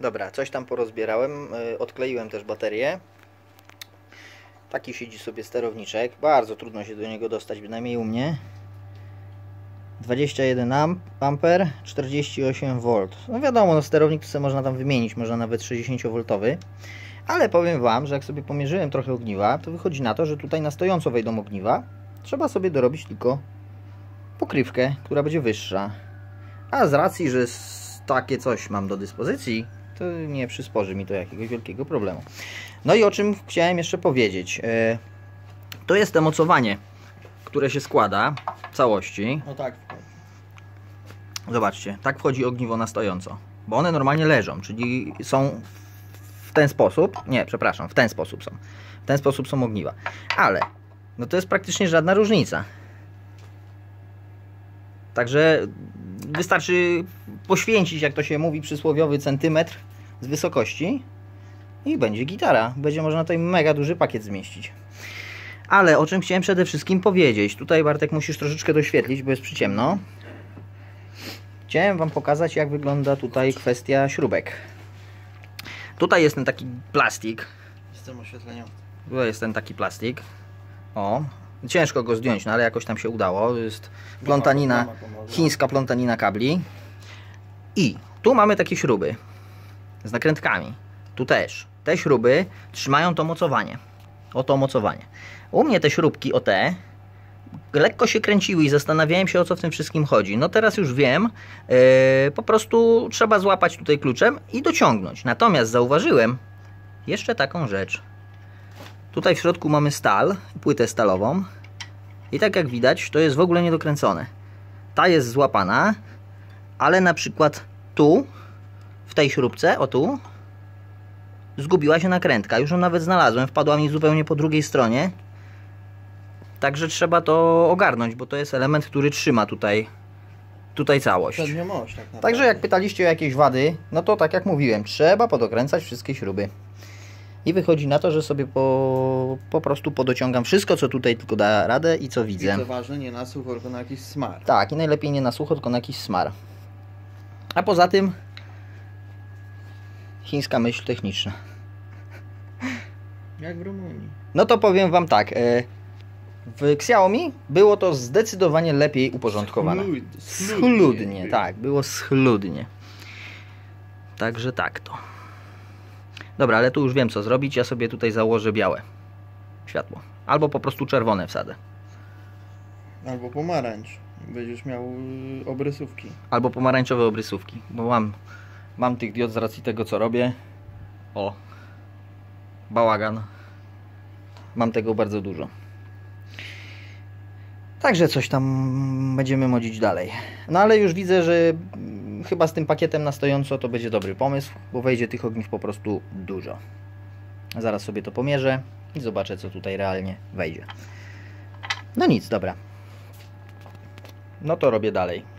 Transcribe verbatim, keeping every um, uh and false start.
Dobra, coś tam porozbierałem, odkleiłem też baterię. Taki siedzi sobie sterowniczek, bardzo trudno się do niego dostać, bynajmniej u mnie. dwadzieścia jeden amper, czterdzieści osiem woltów. No wiadomo, no sterownik to sobie można tam wymienić, można nawet sześćdziesięciovoltowy. Ale powiem Wam, że jak sobie pomierzyłem trochę ogniwa, to wychodzi na to, że tutaj na stojąco wejdą ogniwa. Trzeba sobie dorobić tylko pokrywkę, która będzie wyższa. A z racji, że takie coś mam do dyspozycji, to nie przysporzy mi to jakiegoś wielkiego problemu. No i o czym chciałem jeszcze powiedzieć. To jest to mocowanie, które się składa w całości. No tak. Zobaczcie, tak wchodzi ogniwo na stojąco. Bo one normalnie leżą, czyli są w ten sposób. Nie, przepraszam, w ten sposób są. W ten sposób są ogniwa. Ale no to jest praktycznie żadna różnica. Także wystarczy poświęcić, jak to się mówi, przysłowiowy centymetr z wysokości i będzie gitara. Będzie można tutaj mega duży pakiet zmieścić. Ale o czym chciałem przede wszystkim powiedzieć. Tutaj, Bartek, musisz troszeczkę doświetlić, bo jest przyciemno. Chciałem Wam pokazać, jak wygląda tutaj kwestia śrubek. Tutaj jest ten taki plastik. Z tym oświetleniem. Tutaj jest ten taki plastik. O. Ciężko go zdjąć, no ale jakoś tam się udało. Jest plątanina, chińska plątanina kabli. I tu mamy takie śruby z nakrętkami. Tu też. Te śruby trzymają to mocowanie. Oto mocowanie. U mnie te śrubki o te lekko się kręciły i zastanawiałem się, o co w tym wszystkim chodzi. No teraz już wiem. Yy, po prostu trzeba złapać tutaj kluczem i dociągnąć. Natomiast zauważyłem jeszcze taką rzecz. Tutaj w środku mamy stal, płytę stalową i tak jak widać, to jest w ogóle niedokręcone. Ta jest złapana, ale na przykład tu, w tej śrubce, o tu, zgubiła się nakrętka. Już ją nawet znalazłem, wpadła mi zupełnie po drugiej stronie. Także trzeba to ogarnąć, bo to jest element, który trzyma tutaj, tutaj całość. Także jak pytaliście o jakieś wady, no to tak jak mówiłem, trzeba podokręcać wszystkie śruby. I wychodzi na to, że sobie po, po prostu podociągam wszystko, co tutaj tylko da radę i co widzę. I co ważne, nie na sucho, tylko na jakiś smar. Tak, i najlepiej nie na sucho, tylko na jakiś smar. A poza tym chińska myśl techniczna. Jak w Rumunii. No to powiem Wam tak. W Xiaomi było to zdecydowanie lepiej uporządkowane. Schlud, schludnie. Schludnie, tak. Było schludnie. Także tak to. Dobra, ale tu już wiem, co zrobić. Ja sobie tutaj założę białe światło. Albo po prostu czerwone wsadzę. Albo pomarańcz. Będziesz miał obrysówki. Albo pomarańczowe obrysówki. Bo mam, mam tych diod z racji tego, co robię. O. Bałagan. Mam tego bardzo dużo. Także coś tam będziemy modzić dalej. No ale już widzę, że chyba z tym pakietem na stojąco to będzie dobry pomysł, bo wejdzie tych ogniw po prostu dużo. Zaraz sobie to pomierzę i zobaczę, co tutaj realnie wejdzie. No nic, dobra. No to robię dalej.